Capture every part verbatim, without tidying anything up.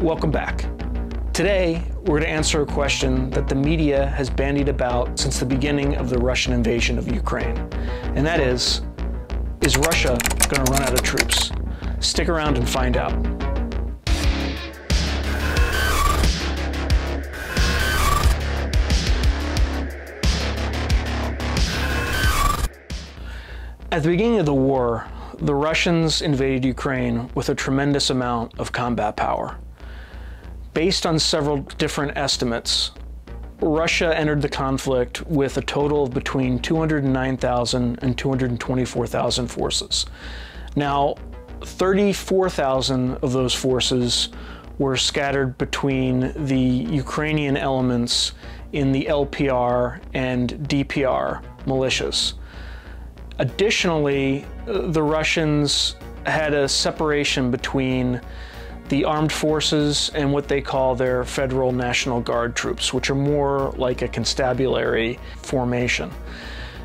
Welcome back. Today, we're going to answer a question that the media has bandied about since the beginning of the Russian invasion of Ukraine, and that is, is Russia going to run out of troops? Stick around and find out. At the beginning of the war, the Russians invaded Ukraine with a tremendous amount of combat power. Based on several different estimates, Russia entered the conflict with a total of between two hundred nine thousand and two hundred twenty-four thousand forces. Now, thirty-four thousand of those forces were scattered between the Ukrainian elements in the L P R and D P R militias. Additionally, the Russians had a separation between the armed forces and what they call their Federal National Guard troops, which are more like a constabulary formation.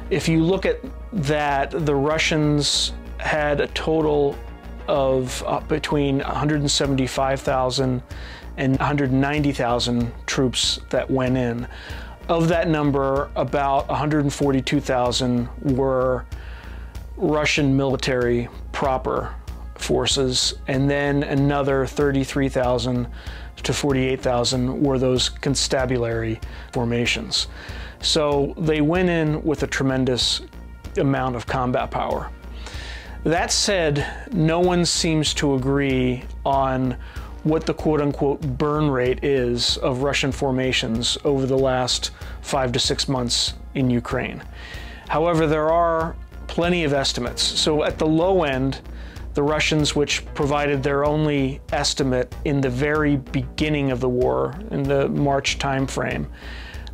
If you look at that, the Russians had a total of uh, between one hundred seventy-five thousand and one hundred ninety thousand troops that went in. Of that number, about one hundred forty-two thousand were Russian military proper forces, and then another thirty-three thousand to forty-eight thousand were those constabulary formations. So they went in with a tremendous amount of combat power. That said, no one seems to agree on what the quote-unquote burn rate is of Russian formations over the last five to six months in Ukraine. However, there are plenty of estimates. So at the low end, the Russians, which provided their only estimate in the very beginning of the war, in the March timeframe,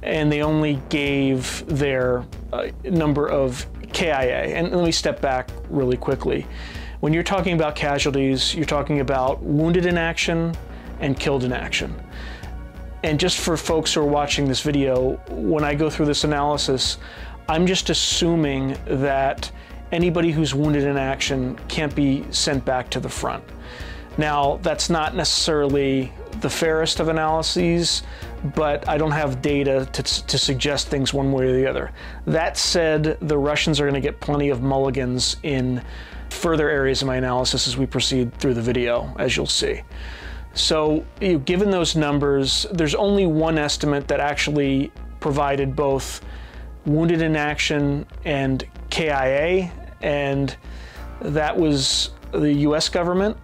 and they only gave their uh, number of K I A. And let me step back really quickly. When you're talking about casualties, you're talking about wounded in action and killed in action. And just for folks who are watching this video, when I go through this analysis, I'm just assuming that anybody who's wounded in action can't be sent back to the front. Now, that's not necessarily the fairest of analyses, but I don't have data to, to suggest things one way or the other. That said, the Russians are going to get plenty of mulligans in further areas of my analysis as we proceed through the video, as you'll see. So, you know, given those numbers, there's only one estimate that actually provided both wounded in action and K I A, and that was the U S government.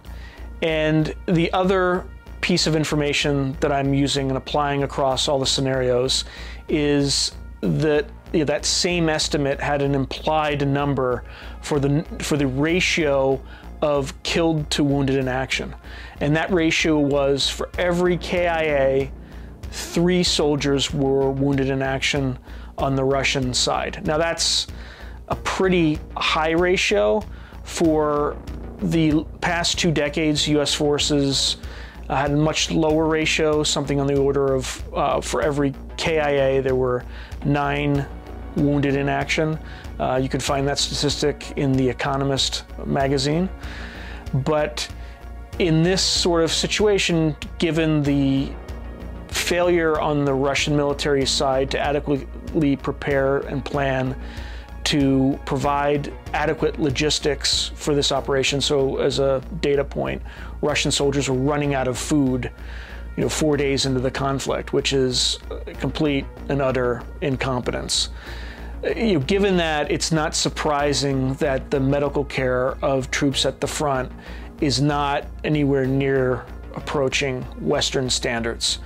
And the other piece of information that I'm using and applying across all the scenarios is that, you know, that same estimate had an implied number for the for the ratio of killed to wounded in action. And that ratio was, for every K I A, three soldiers were wounded in action on the Russian side. Now, that's a pretty high ratio. For the past two decades, U S forces uh, had a much lower ratio, something on the order of, uh, for every K I A, there were nine wounded in action. Uh, you can find that statistic in The Economist magazine. But in this sort of situation, given the failure on the Russian military side to adequately prepare and plan to provide adequate logistics for this operation. So, as a data point, Russian soldiers were running out of food, you know, four days into the conflict, which is complete and utter incompetence. You know, given that, it's not surprising that the medical care of troops at the front is not anywhere near approaching Western standards.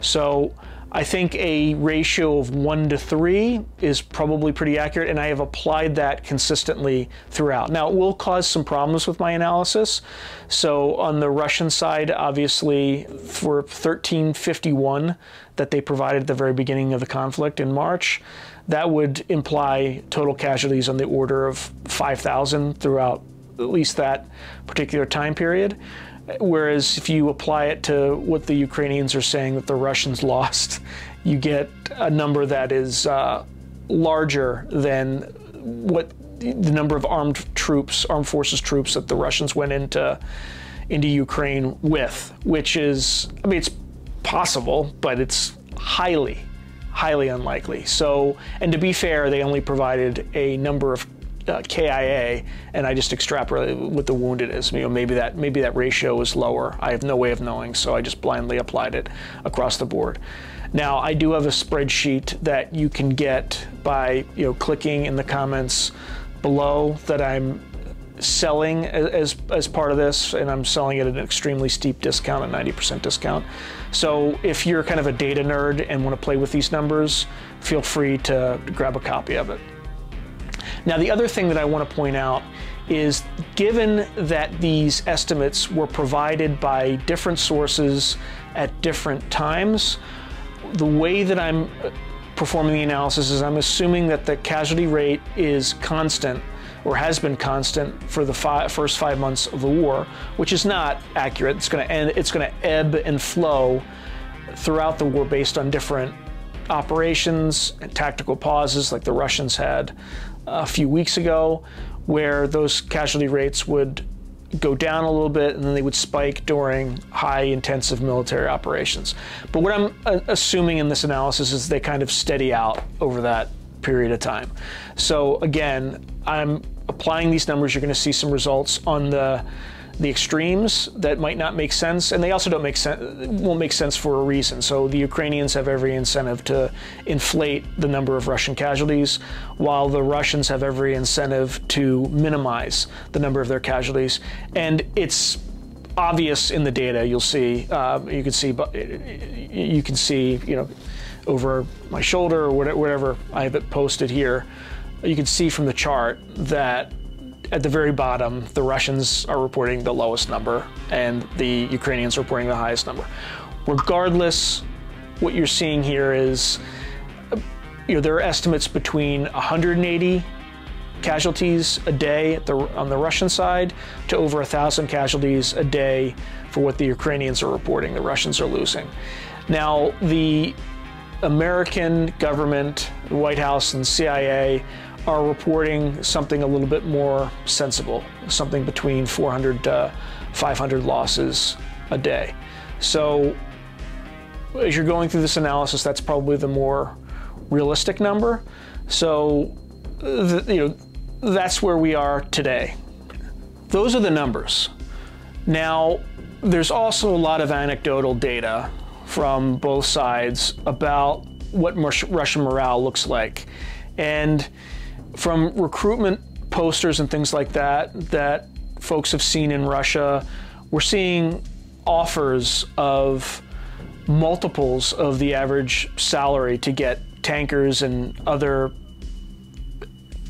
So, I think a ratio of one to three is probably pretty accurate, and I have applied that consistently throughout. Now, it will cause some problems with my analysis. So on the Russian side, obviously, for thirteen fifty-one that they provided at the very beginning of the conflict in March, that would imply total casualties on the order of five thousand throughout at least that particular time period. Whereas if you apply it to what the Ukrainians are saying that the Russians lost, you get a number that is uh, larger than what the number of armed troops, armed forces troops that the Russians went into into Ukraine with, which is, I mean, it's possible, but it's highly, highly unlikely. So, and to be fair, they only provided a number of Uh, K I A, and I just extrapolate what the wounded is. You know, maybe that maybe that ratio is lower. I have no way of knowing, so I just blindly applied it across the board. Now, I do have a spreadsheet that you can get by you know clicking in the comments below that I'm selling as as part of this, and I'm selling it at an extremely steep discount, a ninety percent discount. So if you're kind of a data nerd and want to play with these numbers, feel free to grab a copy of it. Now, the other thing that I want to point out is, given that these estimates were provided by different sources at different times, the way that I'm performing the analysis is I'm assuming that the casualty rate is constant, or has been constant, for the five, first five months of the war, which is not accurate. It's going to end, it's going to ebb and flow throughout the war based on different operations and tactical pauses, like the Russians had a few weeks ago, where those casualty rates would go down a little bit and then they would spike during high intensive military operations. But what I'm assuming in this analysis is they kind of steady out over that period of time. So again, I'm applying these numbers. You're going to see some results on the the extremes that might not make sense, and they also don't make sense, won't make sense for a reason. So the Ukrainians have every incentive to inflate the number of Russian casualties, while the Russians have every incentive to minimize the number of their casualties. And it's obvious in the data. You'll see, uh, you can see, you can see, you know, over my shoulder or whatever I have it posted here, you can see from the chart that at the very bottom, the Russians are reporting the lowest number and the Ukrainians are reporting the highest number. Regardless, what you're seeing here is, you know, there are estimates between one hundred eighty casualties a day at the, on the Russian side to over one thousand casualties a day for what the Ukrainians are reporting the Russians are losing. Now, the American government, the White House and C I A are reporting something a little bit more sensible, something between four hundred to five hundred losses a day. So as you're going through this analysis, that's probably the more realistic number. So the, you know, that's where we are today. Those are the numbers. Now, there's also a lot of anecdotal data from both sides about what Russian morale looks like. And from recruitment posters and things like that that folks have seen in Russia, we're seeing offers of multiples of the average salary to get tankers and other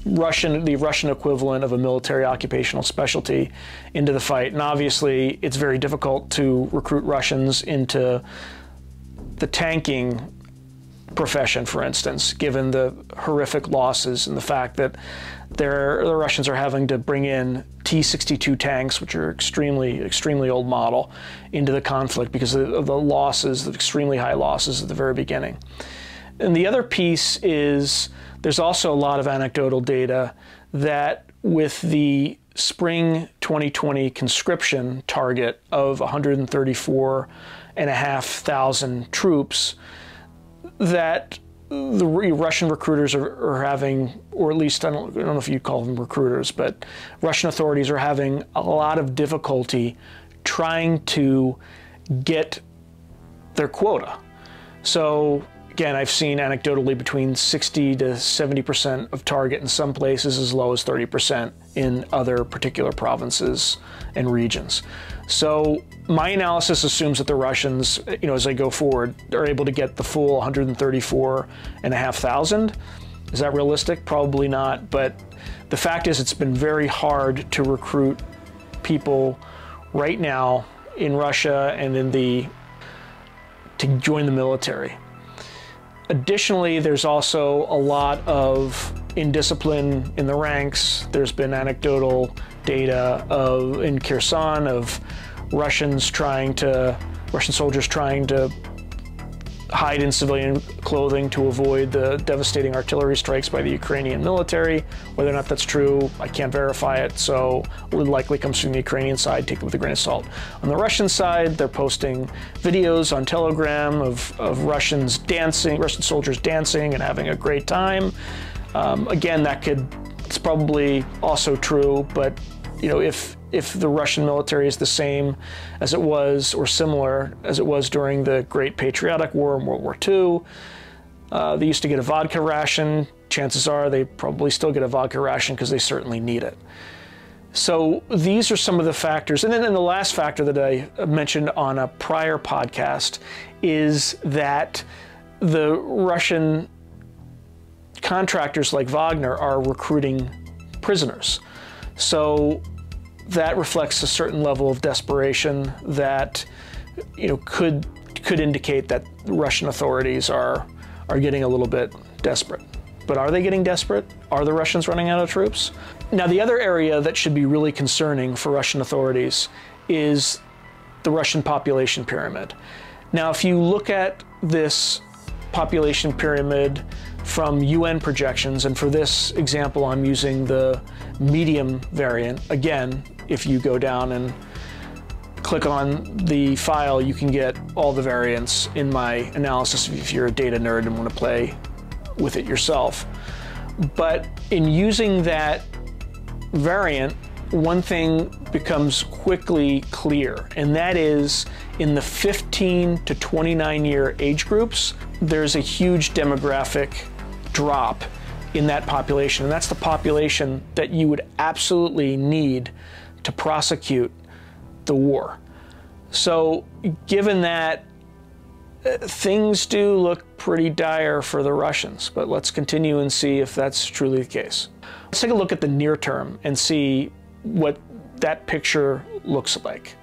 Russian, the Russian equivalent of a military occupational specialty into the fight. And obviously, it's very difficult to recruit Russians into the tanking profession, for instance, given the horrific losses and the fact that they're, the Russians are having to bring in T sixty-two tanks, which are extremely, extremely old model, into the conflict because of the losses, the extremely high losses at the very beginning. And the other piece is there's also a lot of anecdotal data that with the spring twenty twenty conscription target of one hundred thirty-four and a half thousand troops, that the Russian recruiters are, are having, or at least I don't, I don't know if you'd call them recruiters, but Russian authorities are having a lot of difficulty trying to get their quota. So again, I've seen anecdotally between sixty to seventy percent of target in some places, as low as thirty percent in other particular provinces and regions. So my analysis assumes that the Russians, you know, as they go forward, are able to get the full one hundred thirty-four and a half thousand. Is that realistic? Probably not. But the fact is, it's been very hard to recruit people right now in Russia and in the to join the military. Additionally, there's also a lot of indiscipline in the ranks. There's been anecdotal data of in Kyrgyzstan of Russians trying to Russian soldiers trying to hide in civilian clothing to avoid the devastating artillery strikes by the Ukrainian military. Whether or not that's true, I can't verify it, so it likely comes from the Ukrainian side. Take it with a grain of salt. On the Russian side, they're posting videos on Telegram of, of Russians dancing, Russian soldiers dancing and having a great time. Um, again, that could, it's probably also true, but you know, if if the Russian military is the same as it was, or similar as it was during the Great Patriotic War and World War Two, uh, they used to get a vodka ration. Chances are they probably still get a vodka ration because they certainly need it. So these are some of the factors. And then and the last factor that I mentioned on a prior podcast is that the Russian contractors like Wagner are recruiting prisoners. So that reflects a certain level of desperation that, you know, could could indicate that Russian authorities are are getting a little bit desperate. But are they getting desperate? Are the Russians running out of troops? Now, the other area that should be really concerning for Russian authorities is the Russian population pyramid. Now, if you look at this population pyramid from U N projections, and for this example I'm using the medium variant. Again, if you go down and click on the file, you can get all the variants in my analysis if you're a data nerd and want to play with it yourself. But in using that variant, one thing becomes quickly clear, and that is in the fifteen to twenty-nine year age groups, there's a huge demographic drop in that population. And that's the population that you would absolutely need to prosecute the war. So given that, things do look pretty dire for the Russians, but let's continue and see if that's truly the case. Let's take a look at the near term and see what that picture looks like.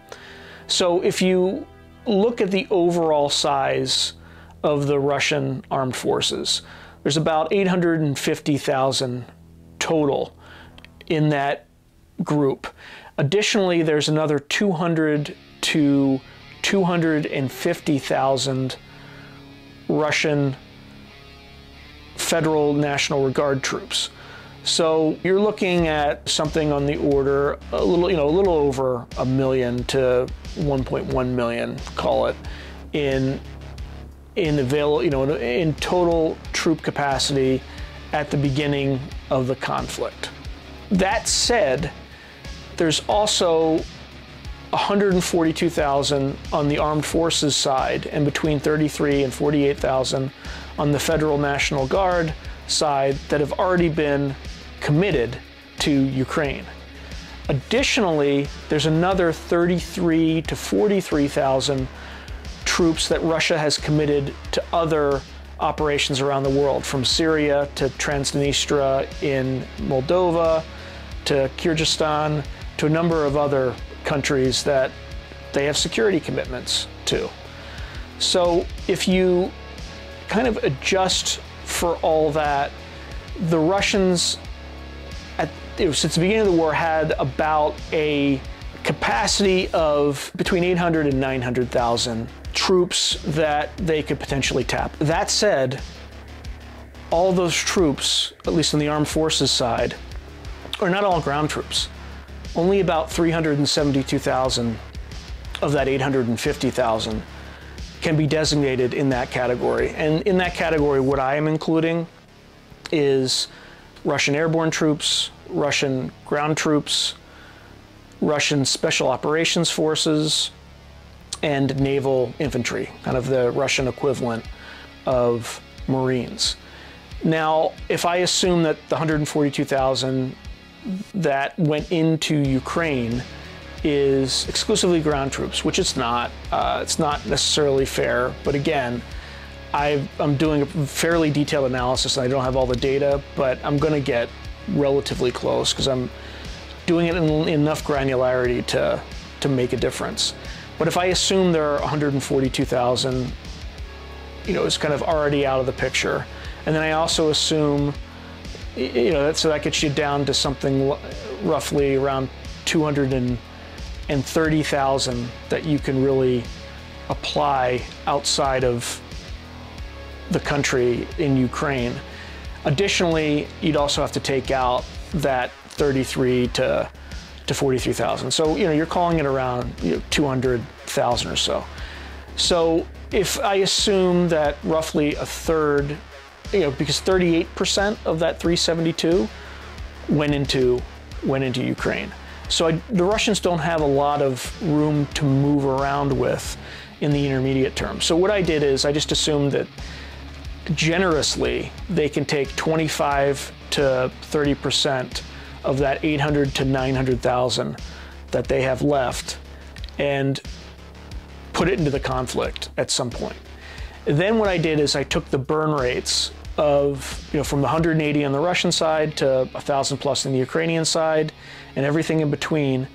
So if you look at the overall size of the Russian armed forces, there's about eight hundred fifty thousand total in that group. Additionally, there's another two hundred to two hundred fifty thousand Russian Federal National Guard troops. So you're looking at something on the order a little, you know, a little over a million to one point one million, call it, in in avail, you know, in, in total troop capacity at the beginning of the conflict. That said, there's also one hundred forty-two thousand on the armed forces side, and between thirty-three and forty-eight thousand on the Federal National Guard side that have already been committed to Ukraine. Additionally, there's another thirty-three to forty-three thousand troops that Russia has committed to other operations around the world, from Syria to Transnistria in Moldova, to Kyrgyzstan, to a number of other countries that they have security commitments to. So if you kind of adjust for all that, the Russians, at, since the beginning of the war, had about a capacity of between eight hundred and nine hundred thousand troops that they could potentially tap. That said, all those troops, at least on the armed forces side, are not all ground troops. Only about three hundred seventy-two thousand of that eight hundred fifty thousand can be designated in that category. And in that category, what I am including is Russian airborne troops, Russian ground troops, Russian special operations forces, and naval infantry, kind of the Russian equivalent of Marines. Now, if I assume that the one hundred forty-two thousand that went into Ukraine is exclusively ground troops, which it's not. Uh, it's not necessarily fair, but again, I've, I'm doing a fairly detailed analysis and I don't have all the data, but I'm gonna get relatively close because I'm doing it in, in enough granularity to, to make a difference. But if I assume there are one hundred forty-two thousand, you know, it's kind of already out of the picture. And then I also assume, you know, so that gets you down to something roughly around two hundred thirty thousand that you can really apply outside of the country in Ukraine. Additionally, you'd also have to take out that thirty-three to forty-three thousand. So, you know, you're calling it around you know, two hundred thousand or so. So if I assume that roughly a third, you know, because thirty-eight percent of that three seventy-two went into, went into Ukraine. So I, the Russians don't have a lot of room to move around with in the intermediate term. So what I did is I just assumed that generously they can take twenty-five to thirty percent of that eight hundred to nine hundred thousand that they have left and put it into the conflict at some point. And then what I did is I took the burn rates of, you know, from the one hundred eighty on the Russian side to one thousand plus on the Ukrainian side and everything in between,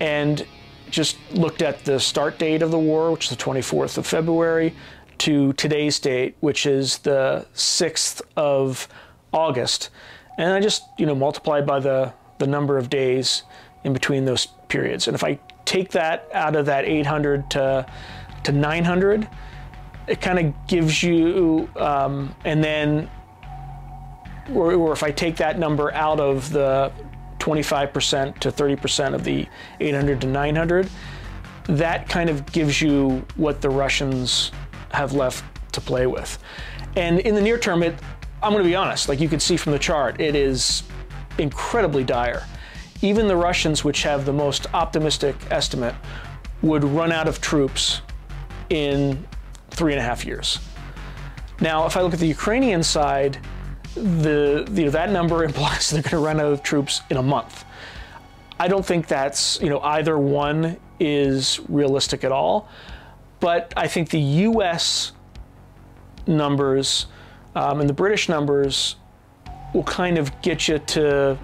and just looked at the start date of the war, which is the twenty-fourth of February, to today's date, which is the sixth of August. And I just, you know, multiplied by the, the number of days in between those periods. And if I take that out of that eight hundred to nine hundred, it kind of gives you, um, and then, or, or if I take that number out of the twenty-five percent to thirty percent of the eight hundred to nine hundred, that kind of gives you what the Russians have left to play with. And in the near term, it, I'm going to be honest, like you can see from the chart, it is incredibly dire. Even the Russians, which have the most optimistic estimate, would run out of troops in three and a half years. Now, if I look at the Ukrainian side, the, you know, that number implies they're going to run out of troops in a month. I don't think that's, you know, either one is realistic at all. But I think the U S numbers um, and the British numbers will kind of get you to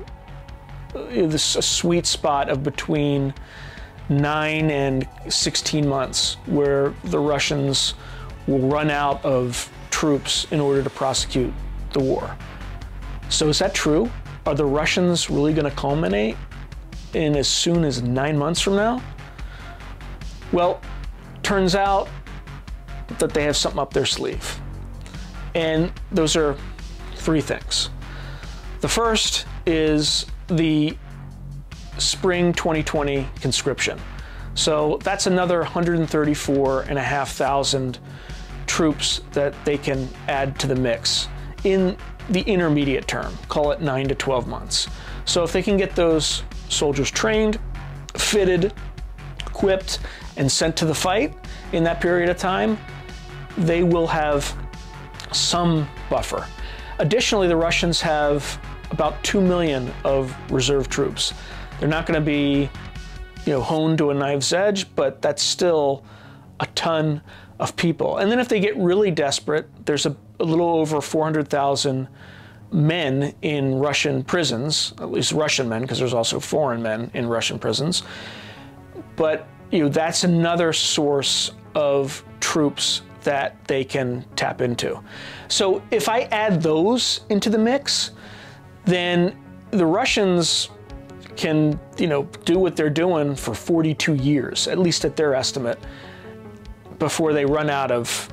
you know, this a sweet spot of between nine and sixteen months, where the Russians will run out of troops in order to prosecute the war. So is that true? Are the Russians really going to culminate in as soon as nine months from now? Well, turns out that they have something up their sleeve. And those are three things. The first is the spring twenty twenty conscription. So that's another one hundred thirty-four and a half thousand troops that they can add to the mix in the intermediate term, call it nine to twelve months. So if they can get those soldiers trained, fitted, equipped, and sent to the fight in that period of time, they will have some buffer. Additionally, the Russians have about two million of reserve troops. They're not going to be, you know, honed to a knife's edge, but that's still a ton of people. And then if they get really desperate, there's a, a little over four hundred thousand men in Russian prisons, at least Russian men, because there's also foreign men in Russian prisons. But you know, that's another source of troops that they can tap into. So if I add those into the mix, then the Russians can, you know, do what they're doing for forty-two years, at least at their estimate, before they run out of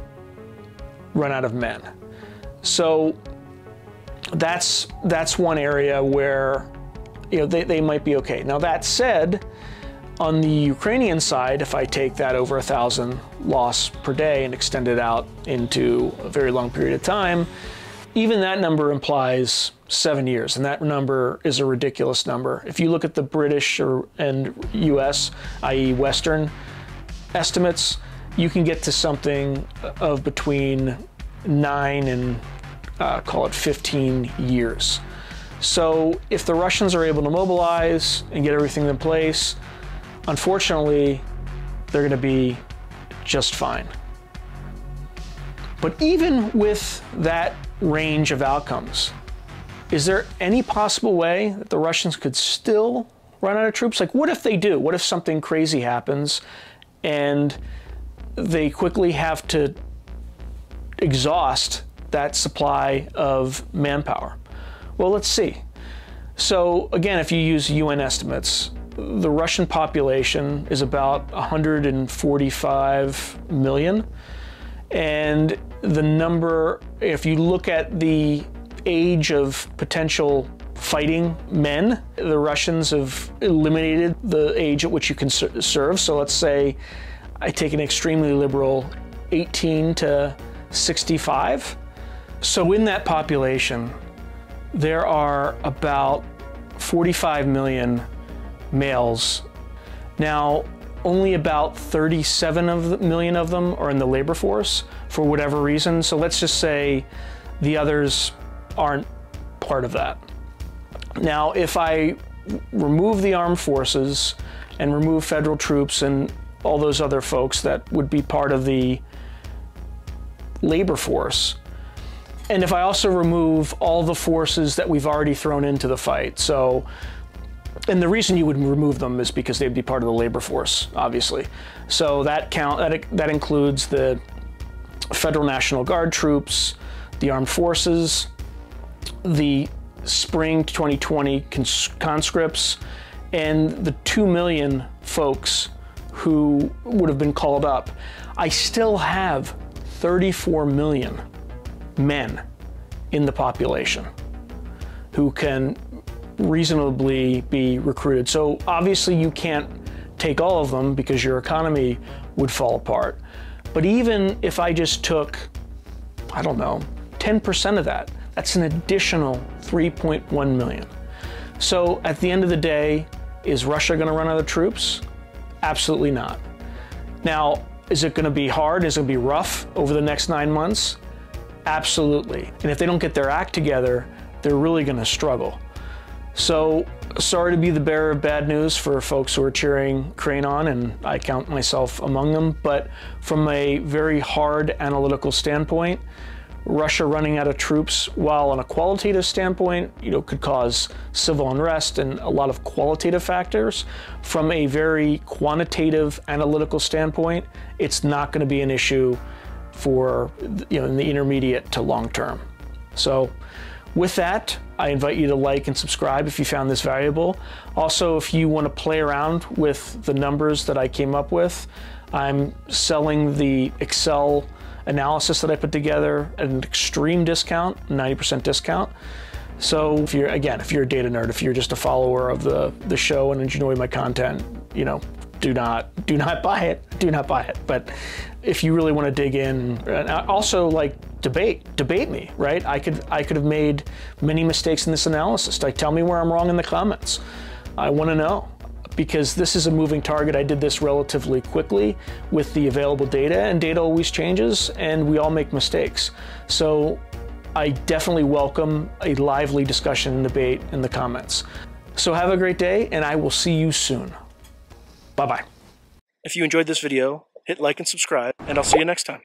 run out of men. So that's that's one area where, you know, they, they might be okay. Now that said, on the Ukrainian side, if I take that over a thousand loss per day and extend it out into a very long period of time, even that number implies seven years, and that number is a ridiculous number. If you look at the British or, and U S, that is Western estimates, you can get to something of between nine and uh, call it fifteen years. So if the Russians are able to mobilize and get everything in place, unfortunately, they're going to be just fine. But even with that range of outcomes, is there any possible way that the Russians could still run out of troops? Like, what if they do? What if something crazy happens and they quickly have to exhaust that supply of manpower? Well, let's see. So again, if you use U N estimates, the Russian population is about one hundred forty-five million, And the number, if you look at the age of potential fighting men, the Russians have eliminated the age at which you can serve. So let's say I take an extremely liberal eighteen to sixty-five. So in that population, there are about forty-five million males. Now, only about thirty-seven million of them are in the labor force for whatever reason. So let's just say the others aren't part of that. Now, if I remove the armed forces and remove federal troops and all those other folks that would be part of the labor force, and if I also remove all the forces that we've already thrown into the fight, so, and the reason you would remove them is because they'd be part of the labor force, obviously. So that count that that includes the Federal National Guard troops, the armed forces, the spring twenty twenty conscripts, and the two million folks who would have been called up. I still have thirty-four million men in the population who can reasonably be recruited. So obviously you can't take all of them because your economy would fall apart. But even if I just took, I don't know, ten percent of that, that's an additional three point one million. So at the end of the day, is Russia going to run out of troops? Absolutely not. Now, is it going to be hard? Is it going to be rough over the next nine months? Absolutely. And if they don't get their act together, they're really going to struggle. So, sorry to be the bearer of bad news for folks who are cheering Ukraine on, and I count myself among them, but from a very hard analytical standpoint, Russia running out of troops, while on a qualitative standpoint, you know, could cause civil unrest and a lot of qualitative factors, from a very quantitative analytical standpoint, it's not going to be an issue for, you know, in the intermediate to long term. So, with that, I invite you to like and subscribe if you found this valuable. Also, if you want to play around with the numbers that I came up with, I'm selling the Excel analysis that I put together at an extreme discount, ninety percent discount. So if you're, again, if you're a data nerd, if you're just a follower of the, the show and enjoy my content, you know, do not, do not buy it, do not buy it. But if you really want to dig in, and also like debate, debate me, right? I could, I could have made many mistakes in this analysis. Like, tell me where I'm wrong in the comments. I want to know, because this is a moving target. I did this relatively quickly with the available data, and data always changes and we all make mistakes. So I definitely welcome a lively discussion and debate in the comments. So have a great day, and I will see you soon. Bye-bye. If you enjoyed this video, hit like and subscribe, and I'll see you next time.